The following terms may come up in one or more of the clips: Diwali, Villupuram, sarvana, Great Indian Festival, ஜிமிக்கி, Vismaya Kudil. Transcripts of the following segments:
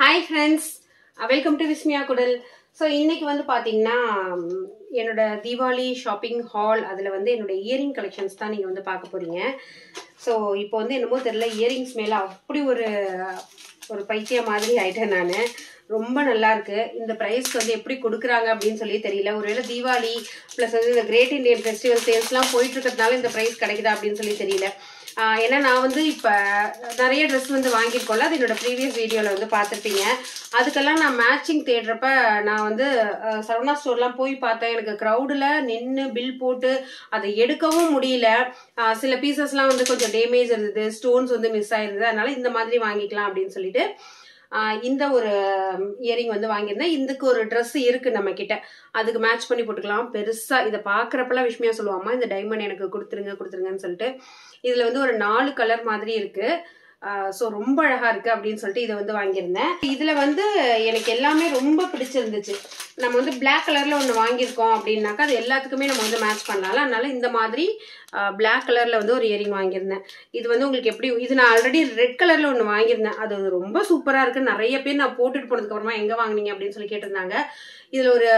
Hi friends, welcome to Vismaya Kudil. So, inneki vandu pathina enoda Diwali shopping haul adula vandu enoda earring collections thaan neenga vandu paaka poringa. So, ipo vandu enamo therilla earrings mela appadi oru paichaya maadhiri aita naanu romba nalla irukku indha price ku vandu eppadi kudukranga appdi solli theriyala oruvela Diwali plus the Great Indian Festival sales la poitu irukadnala indha price kedaikudha appdi solli theriyala. Ena na vandu ipa nariya dress vandu vaangirkolla adu enoda previous video la vandu paathirpinga adukella na matching theatrappa na vandu sarvana store la poi paatha enakku crowd la ninnu bill potu adu edukavum mudiyala sila pieces la vandu konja damage irudhu stones vandu miss aayirudhu adanaala indha maadhiri vaangikalam appdin sollidu இந்த ஒரு earring வந்து வாங்கிருந்தேன். இதுக்கு ஒரு Dress இருக்கு நம்ம கிட்ட, அதுக்கு மேட்ச் பண்ணி போட்டுக்கலாம். பெருசா இத பாக்குறப்பலாம் விஷ்மையா சொல்லுவாமா இந்த டைமண்ட் எனக்கு கொடுத்துருங்கன்னு சொல்லிட்டு, இதுல வந்து ஒரு 4 கலர் மாதிரி இருக்கு. சோ ரொம்ப அழகா இருக்கு அப்படினு சொல்லிட்டு இத வந்து வாங்கிருந்தேன். இதுல வந்து எனக்கு எல்லாமே ரொம்ப பிடிச்சிருந்துச்சு. நம்ம வந்து Black கலர்ல ஒன்னு வாங்கிருக்கோம் அப்படினாக்க அது எல்லாத்துக்குமே நம்ம வந்து மேட்ச் பண்ணலாம். அதனால இந்த மாதிரி Black கலர்ல வந்து ஒரு இயரிங் வாங்கிருந்தேன். இது வந்து உங்களுக்கு எப்படி, இது நான் ஆல்ரெடி Red கலர்ல ஒன்னு வாங்கிருந்தேன். அது ரொம்ப சூப்பரா இருக்கு. நிறைய பேர் நான் போட்டுட்டு போனதுக்கு அப்புறமா எங்க வாங்குனீங்க அப்படினு சொல்லி கேட்டிருந்தாங்க. இதுல ஒரு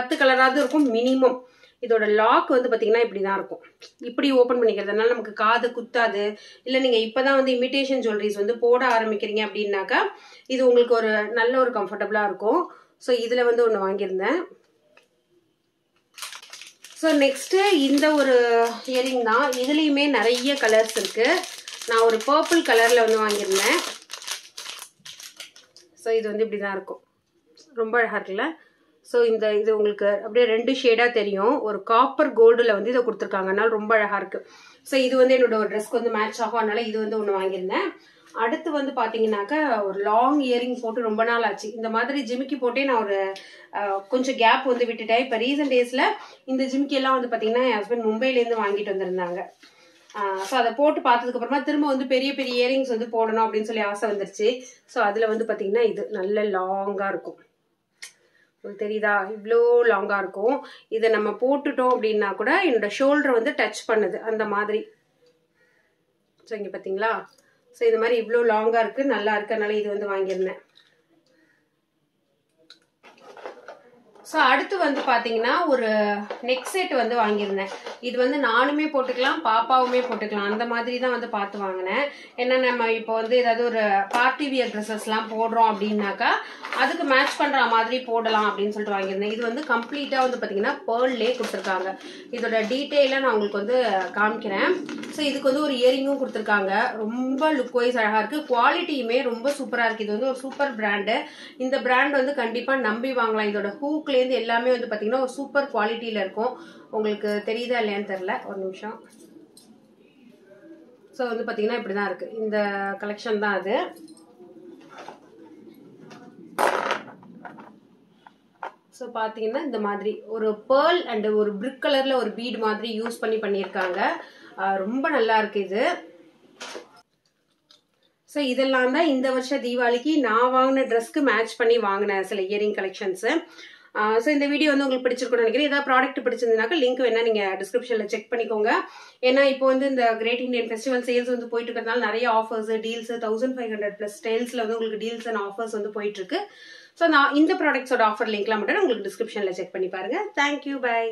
10 கலராவது இருக்கும் மினிமம். இதோட லாக் வந்து பாத்தீங்கன்னா இப்படி தான் இருக்கும். இப்படி ஓபன் பண்ணிக்கிறதுனால நமக்கு காது குத்தாது. இல்ல நீங்க இப்பதான் வந்து இமிடேஷன் ஜுவல்லரிஸ் வந்து போட ஆரம்பிக்கிறீங்க அப்படினாக்கா இது உங்களுக்கு ஒரு நல்ல ஒரு கம்ஃபர்ட்டபிளா இருக்கும். சோ இதுல வந்து ஒன்னு வாங்கிருந்தேன். சோ நெக்ஸ்ட் இந்த ஒரு இயரிங் தான். இதுலயுமே நிறைய கலர்ஸ் இருக்கு. நான் ஒரு purple கலர்ல வந்து வாங்கிருந்தேன். சோ இது வந்து இப்படி தான் இருக்கும். ரொம்ப அழகா இருக்குல. சோ இந்த இது உங்களுக்கு அப்படியே ரெண்டு ஷேடா தெரியும். ஒரு காப்பர் கோல்டுல வந்து இத கொடுத்திருக்காங்க. அதனால ரொம்ப அழகா இருக்கு. சோ இது வந்து என்னோட Dressக்கு வந்து மேட்ச் ஆகும். அதனால இது வந்து ஒன்னு வாங்கிருந்தேன். அடுத்து வந்து பாத்தீங்கன்னாக்க ஒரு லாங் இயரிங் போட்டு ரொம்ப நாள் ஆச்சு. இந்த மாதிரி ஜிமிக்கி போட்டே நான் ஒரு கொஞ்சம் கேப் வந்து விட்டுட்டேன். இப்ப ரீசன்ட் டேஸ்ல இந்த ஜிமிக்கி எல்லாம் வந்து பாத்தீங்கன்னா என் ஹஸ்பண்ட் மும்பைல இருந்து வாங்கிட்டு வந்திருந்தாங்க. சோ அத போட்டு பார்த்ததுக்கு அப்புறமா திரும்ப வந்து பெரிய பெரிய இயரிங்ஸ் வந்து போடணும் அப்படினு சொல்லி ஆசை வந்துருச்சு. சோ அதுல வந்து பாத்தீங்கன்னா இது நல்ல லாங்கா இருக்கும். தெரியுதா, இவ்ளோ லாங்கா இருக்கும். இத நம்ம போட்டுட்டோம் அப்படின்னா கூட என்னோட ஷோல்டர் வந்து டச் பண்ணுது அந்த மாதிரி. சோ இங்க பாத்தீங்களா, சோ இந்த மாதிரி இவ்ளோ லாங்கா இருக்கு, நல்லா இருக்கனால இது வந்து வாங்கிருந்தேன். சோ அடுத்து வந்து பாத்தீங்கன்னா ஒரு நெக் செட் வந்து வாங்கிருந்தேன். இது வந்து நானுமே போட்டுக்கலாம் பாப்பாவுமே போட்டுக்கலாம் அந்த மாதிரி தான் வந்து பார்த்து வாங்கினேன். ஏன்னா நம்ம இப்போ வந்து ஏதாவது ஒரு பார்ட்டி வியர் ட்ரெஸ்ஸஸ்லாம் போடுறோம் அப்படின்னாக்கா அதுக்கு மேட்ச் பண்ற மாதிரி போடலாம் அப்படின்னு சொல்லிட்டு வாங்கியிருந்தேன். இது வந்து கம்ப்ளீட்டா வந்து பாத்தீங்கன்னா பேர்ல்லே கொடுத்துருக்காங்க. இதோட டீட்டெயிலா நான் உங்களுக்கு வந்து காமிக்கிறேன். ஸோ இதுக்கு வந்து ஒரு இயரிங்கும் கொடுத்துருக்காங்க. ரொம்ப லுக் வைஸ் அழகா இருக்கு. குவாலிட்டியுமே ரொம்ப சூப்பரா இருக்கு. இது வந்து ஒரு சூப்பர் பிராண்டு. இந்த பிராண்ட் வந்து கண்டிப்பா நம்பி வாங்கலாம். இதோட ஹூக்ல இருந்து எல்லாமே வந்து பாத்தீங்கன்னா ஒரு சூப்பர் குவாலிட்டியில இருக்கும். உங்களுக்கு தெரியுதா இல்லையான்னு தெரியல, ஒரு நிமிஷம். ஸோ வந்து பாத்தீங்கன்னா இப்படிதான் இருக்கு. இந்த கலெக்ஷன் தான் அது. ஸோ பாத்தீங்கன்னா இந்த மாதிரி ஒரு பேர்ல் அண்ட் ஒரு பிரிக் கலர்ல ஒரு பீட் மாதிரி யூஸ் பண்ணியிருக்காங்க. ரொம்ப நல்லா இருக்கு இது. ஸோ இதெல்லாம் தான் இந்த வருஷம் தீபாவளிக்கு நான் வாங்கின ட்ரெஸ்க்கு மேட்ச் பண்ணி வாங்கின சில இயரிங் கலெக்ஷன்ஸ். ஸோ இந்த வீடியோ வந்து உங்களுக்கு பிடிச்சிருக்கணும்னு நினைக்கிறேன். ஏதாவது ப்ராடக்ட் பிடிச்சிருந்ததுனாக்க லிங்க் வேணா நீங்க டிஸ்கிரிப்ஷன்ல செக் பண்ணிக்கோங்க. ஏன்னா இப்போ வந்து இந்த கிரேட் இண்டியன் ஃபெஸ்டிவல் சேல்ஸ் வந்து போயிட்டு இருக்கிறதுனால நிறைய ஆஃபர்ஸ் டீல்ஸ் 1500+ ஸ்டைல்ஸ்ல வந்து உங்களுக்கு டீல்ஸ் அண்ட் ஆஃபர்ஸ் வந்து போயிட்டு இருக்கு. ஸோ நான் இந்த ப்ராடக்ட்ஸோட ஆஃபர் லிங்க்லாம் மட்டும் உங்களுக்கு டிஸ்கிரிப்ஷன்ல செக் பண்ணி பாருங்க. Thank you, by.